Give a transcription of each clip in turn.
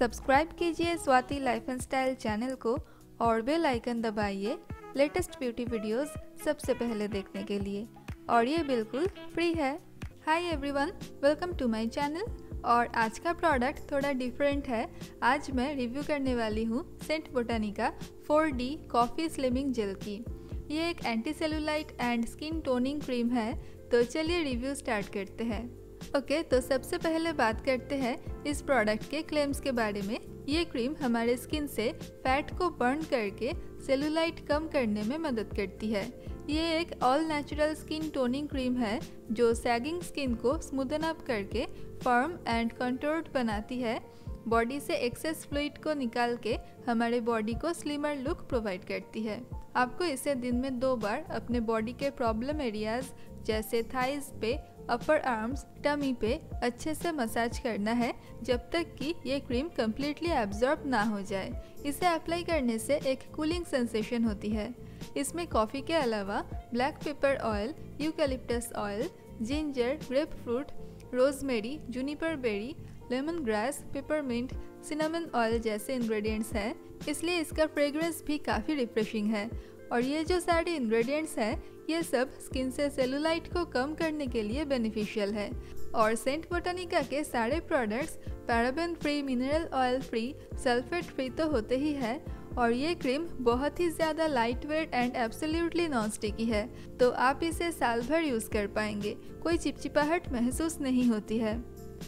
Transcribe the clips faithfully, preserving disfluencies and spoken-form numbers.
Subscribe कीजिए Swati life and style channel को और बेल आइकन दबाइए लेटेस्ट ब्यूटी वीडियोस सबसे पहले देखने के लिए, और ये बिल्कुल फ्री है। Hi everyone, welcome to my channel. और आज का प्रोडक्ट थोड़ा डिफरेंट है। आज मैं रिव्यू करने वाली हूँ St Botanica four D coffee slimming gel की। ये एक anti cellulite and skin toning cream है। तो चलिए रिव्यू स्टार्ट करते हैं। ओके okay, तो सबसे पहले बात करते हैं इस प्रोडक्ट के क्लेम्स के बारे में। ये क्रीम हमारे स्किन से फैट को बर्न करके सेलुलाइट कम करने में मदद करती है। ये एक all natural skin toning cream है जो सैगिंग स्किन को स्मूदन अप करके फर्म एंड कंटूर्ड बनाती है। बॉडी से एक्सेस फ्लूइड को निकाल के हमारे बॉडी को स्लिमर लुक प्रोवाइड करती है। आपको इसे दिन में दो बार अपने बॉडी के प्रॉब्लम एरियाज जैसे थाइज पे, अपर आर्म्स, टमी पे अच्छे से मसाज करना है जब तक कि ये क्रीम कम्प्लीटली एब्जॉर्ब ना हो जाए। इसे अप्लाई करने से एक कूलिंग सेंसेशन होती है। इसमें कॉफ़ी के अलावा black pepper oil, eucalyptus oil, ginger, grapefruit, rosemary, juniper berry, lemon grass, peppermint, cinnamon oil जैसे इंग्रेडिएंट्स हैं, इसलिए इसका फ्रेग्रेंस भी काफ़ी रिफ्रेशिंग है। और ये जो सारे इंग्रेडिएंट्स हैं ये सब स्किन से सेलुलाइट को कम करने के लिए बेनिफिशियल है। और सेंट बोटानिका के सारे products paraben free, mineral oil free, sulphate free तो होते ही है। और ये क्रीम बहुत ही ज़्यादा light weight and absolutely non sticky है, तो आप इसे साल भर यूज़ कर पाएंगे। कोई चिपचिपाहट महसूस नहीं होती है।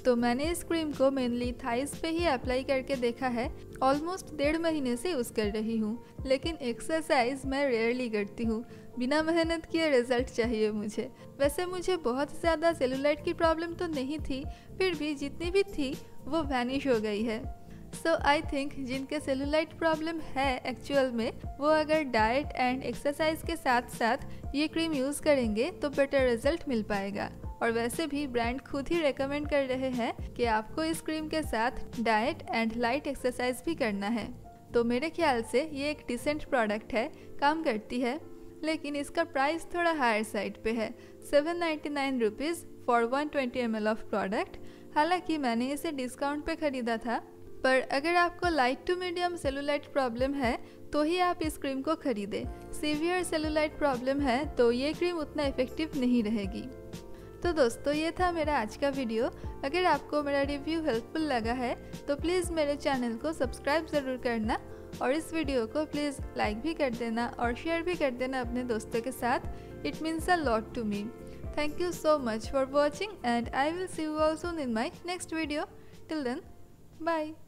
तो मैंने इस क्रीम को मेनली थाइस पे ही अप्लाई करके देखा है। ऑलमोस्ट डेढ़ महीने से यूज़ कर रही हूँ, लेकिन एक्सरसाइज मैं रेयरली करती हूँ। बिना मेहनत किए रिजल्ट चाहिए मुझे। वैसे मुझे बहुत ज़्यादा सेलुलाइट की प्रॉब्लम तो नहीं थी, फिर भी जितनी भी थी वो वैनिश हो गई है। सो आई थिंक जिनके सेलुलाइट प्रॉब्लम है एक्चुअल में, वो अगर डाइट एंड एक्सरसाइज के साथ साथ ये क्रीम यूज़ करेंगे तो बेटर रिजल्ट मिल पाएगा। और वैसे भी ब्रांड खुद ही रेकमेंड कर रहे हैं कि आपको इस क्रीम के साथ डाइट एंड लाइट एक्सरसाइज भी करना है। तो मेरे ख्याल से ये एक डिसेंट प्रोडक्ट है, काम करती है, लेकिन इसका प्राइस थोड़ा हायर साइड पे है। Seven ninety nine rupees for one twenty M L of product. हालांकि मैंने इसे डिस्काउंट पे ख़रीदा था, पर अगर आपको light to medium cellulite problem है तो ही आप इस क्रीम को खरीदें। सीवियर सेलुलाइट प्रॉब्लम है तो ये क्रीम उतना इफेक्टिव नहीं रहेगी। तो दोस्तों, ये था मेरा आज का वीडियो। अगर आपको मेरा रिव्यू हेल्पफुल लगा है तो प्लीज़ मेरे चैनल को सब्सक्राइब ज़रूर करना, और इस वीडियो को प्लीज़ लाइक भी कर देना और शेयर भी कर देना अपने दोस्तों के साथ। It means a lot to me. Thank you so much for watching and I will see you all soon in my next video. Till then, bye.